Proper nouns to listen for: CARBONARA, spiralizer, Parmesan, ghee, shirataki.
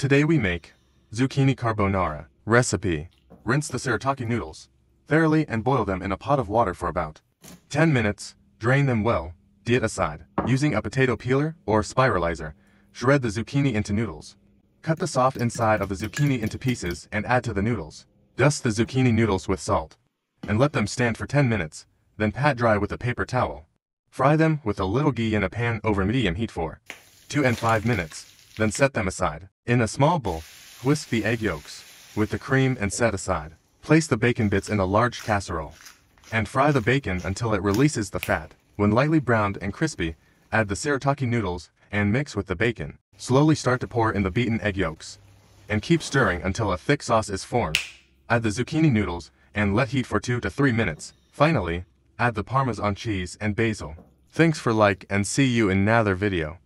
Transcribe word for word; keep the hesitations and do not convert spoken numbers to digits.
Today we make zucchini carbonara. Recipe. Rinse the shirataki noodles thoroughly and boil them in a pot of water for about ten minutes. Drain them well, diet aside. Using a potato peeler or spiralizer, shred the zucchini into noodles. Cut the soft inside of the zucchini into pieces and add to the noodles. Dust the zucchini noodles with salt and let them stand for ten minutes, then pat dry with a paper towel. Fry them with a little ghee in a pan over medium heat for two and five minutes, then set them aside. In a small bowl, whisk the egg yolks with the cream and set aside. Place the bacon bits in a large casserole and fry the bacon until it releases the fat. When lightly browned and crispy, add the shirataki noodles and mix with the bacon. Slowly start to pour in the beaten egg yolks and keep stirring until a thick sauce is formed. Add the zucchini noodles and let heat for two to three minutes. Finally, add the Parmesan cheese and basil. Thanks for like and see you in another video.